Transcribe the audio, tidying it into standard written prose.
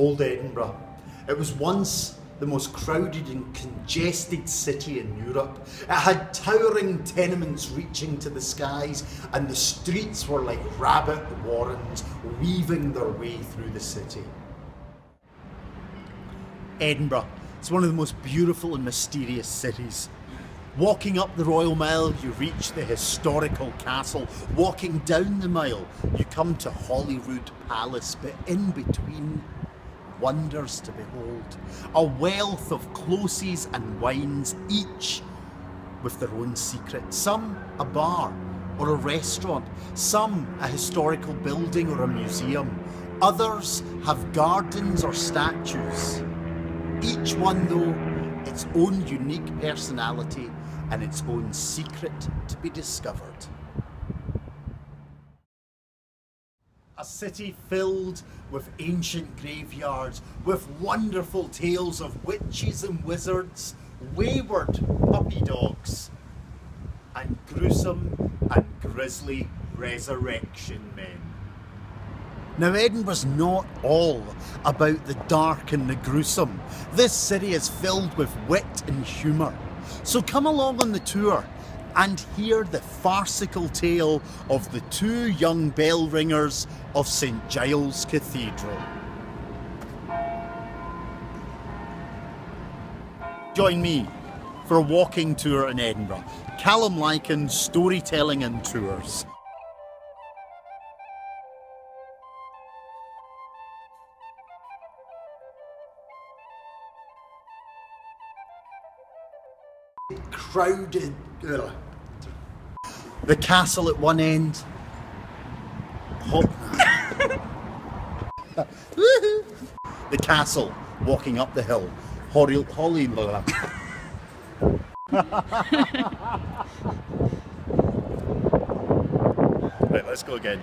Old Edinburgh. It was once the most crowded and congested city in Europe. It had towering tenements reaching to the skies, and the streets were like rabbit warrens weaving their way through the city. Edinburgh, it's one of the most beautiful and mysterious cities. Walking up the Royal Mile, you reach the historical castle. Walking down the mile, you come to Holyrood Palace, but in between, wonders to behold. A wealth of closes and wines, each with their own secret. Some a bar or a restaurant, some a historical building or a museum. Others have gardens or statues. Each one, though, its own unique personality and its own secret to be discovered. A city filled with ancient graveyards, with wonderful tales of witches and wizards, wayward puppy dogs, and gruesome and grisly resurrection men. Now, Edinburgh's not all about the dark and the gruesome. This city is filled with wit and humour. So come along on the tour and hear the farcical tale of the two young bell ringers of St Giles Cathedral. Join me for a walking tour in Edinburgh. Calum Lykan, Storytelling and Tours. Crowded. The castle at one end. The castle walking up the hill. Right, let's go again.